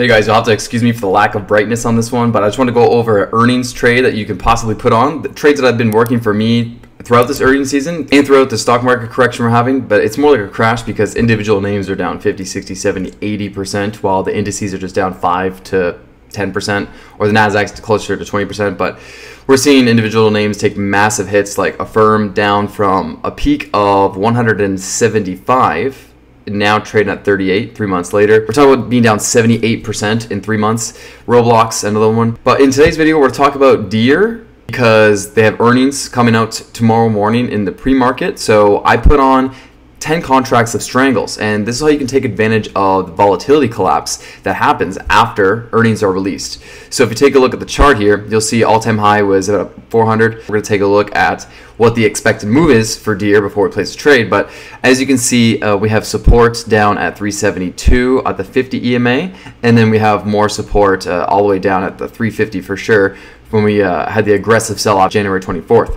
Okay guys, you'll have to excuse me for the lack of brightness on this one, but I just want to go over an earnings trade that you can possibly put on. The trades that have been working for me throughout this earnings season and throughout the stock market correction we're having, but it's more like a crash because individual names are down 50, 60, 70, 80%, while the indices are just down 5 to 10%, or the Nasdaq's closer to 20%, but we're seeing individual names take massive hits, like Affirm down from a peak of 175, now trading at 38 3 months later. We're talking about being down 78% in 3 months. Roblox, another one. But in today's video, we're talking about Deere, because they have earnings coming out tomorrow morning in the pre-market. So I put on 10 contracts of Strangles, and this is how you can take advantage of the volatility collapse that happens after earnings are released. So if you take a look at the chart here, you'll see all-time high was about 400. We're going to take a look at what the expected move is for Deere before we place a trade, but as you can see, we have support down at 372 at the 50 EMA, and then we have more support all the way down at the 350 for sure when we had the aggressive sell-off January 24th.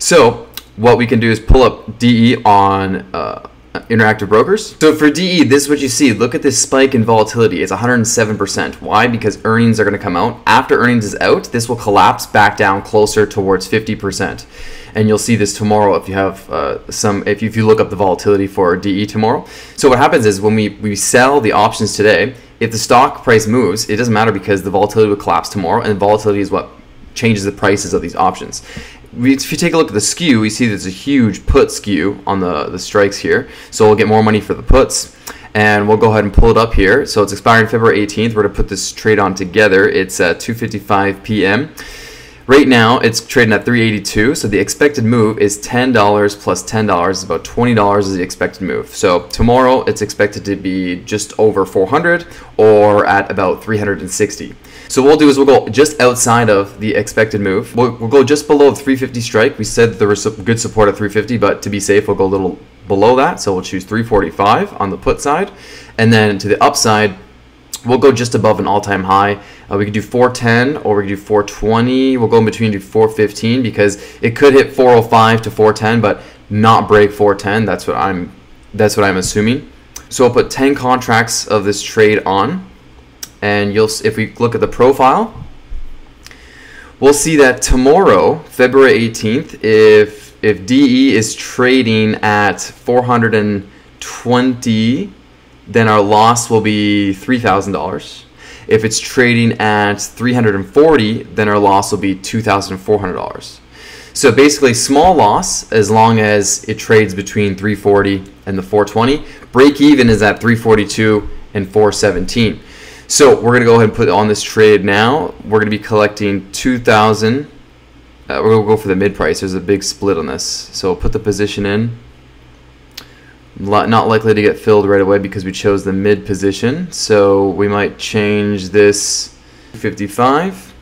So what we can do is pull up DE on Interactive Brokers. So for DE, this is what you see. Look at this spike in volatility. It's 107%. Why? Because earnings are going to come out. After earnings is out, this will collapse back down closer towards 50%. And you'll see this tomorrow if you have if you look up the volatility for DE tomorrow. So what happens is when we sell the options today, if the stock price moves, it doesn't matter because the volatility will collapse tomorrow, and volatility is what changes the prices of these options. If you take a look at the skew, we see there's a huge put skew on the strikes here. So we'll get more money for the puts, and we'll go ahead and pull it up here. So it's expiring February 18th. We're going to put this trade on together. It's at 2:55 p.m. Right now, it's trading at 382. So the expected move is $10 plus $10. It's about $20 is the expected move. So tomorrow, it's expected to be just over 400 or at about 360. So what we'll do is we'll go just outside of the expected move. We'll go just below the 350 strike. We said there was good support at 350, but to be safe, we'll go a little below that. So we'll choose 345 on the put side. And then to the upside, we'll go just above an all-time high. We could do 410 or we could do 420. We'll go in between to 415 because it could hit 405 to 410, but not break 410. That's what I'm assuming. So I'll put 10 contracts of this trade on, and you'll if we look at the profile, we'll see that tomorrow, February 18th, if DE is trading at 420. Then our loss will be $3,000. If it's trading at 340, then our loss will be $2,400. So basically small loss as long as it trades between 340 and the 420. Break even is at 342 and 417. So we're going to go ahead and put on this trade now. We're going to be collecting 2,000. We're going to go for the mid price. There's a big split on this. So we'll put the position in. Not likely to get filled right away because we chose the mid position, so we might change this 55,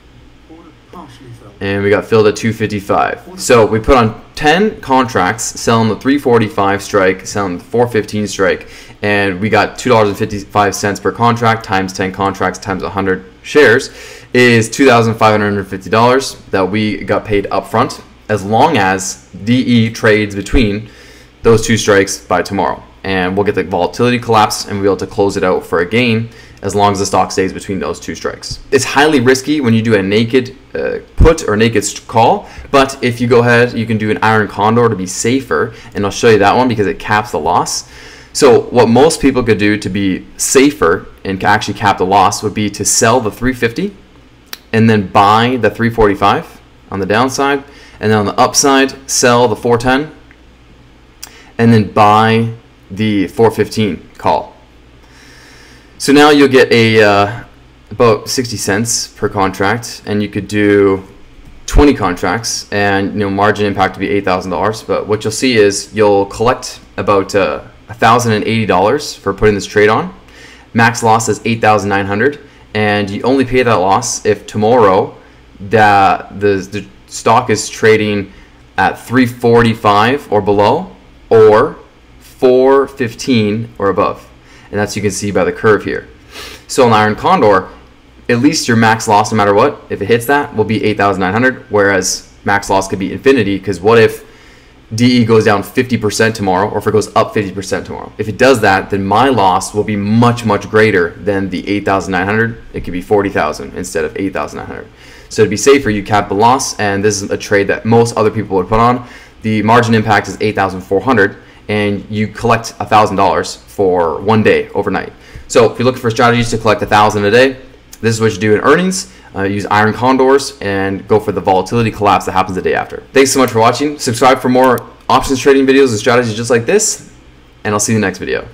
and we got filled at 255. So we put on 10 contracts, selling the 345 strike, selling the 415 strike, and we got $2.55 per contract times 10 contracts times 100 shares is $2,550 that we got paid up front, as long as DE trades between those two strikes by tomorrow, and we'll get the volatility collapse and we'll be able to close it out for a gain as long as the stock stays between those two strikes. It's highly risky when you do a naked put or naked call, but if you go ahead, you can do an Iron Condor to be safer, and I'll show you that one because it caps the loss. So what most people could do to be safer and actually cap the loss would be to sell the 350 and then buy the 345 on the downside, and then on the upside sell the 410 and then buy the 415 call. So now you'll get a about 60 cents per contract, and you could do 20 contracts, and you know, margin impact would be $8,000. But what you'll see is you'll collect about $1,080 for putting this trade on. Max loss is $8,900, and you only pay that loss if tomorrow the stock is trading at 345 or below, or 415 or above, and that's you can see by the curve here. So an Iron Condor, at least your max loss, no matter what, if it hits that, will be $8,900, whereas max loss could be infinity, because what if DE goes down 50% tomorrow, or if it goes up 50% tomorrow. If it does that, then my loss will be much, much greater than the 8,900. It could be 40,000 instead of 8,900. So to be safer, you cap the loss, and this is a trade that most other people would put on. The margin impact is 8,400, and you collect $1,000 for one day overnight. So if you're looking for strategies to collect $1,000 a day, this is what you do in earnings. Use Iron Condors and go for the volatility collapse that happens the day after. Thanks so much for watching. Subscribe for more options trading videos and strategies just like this, and I'll see you in the next video.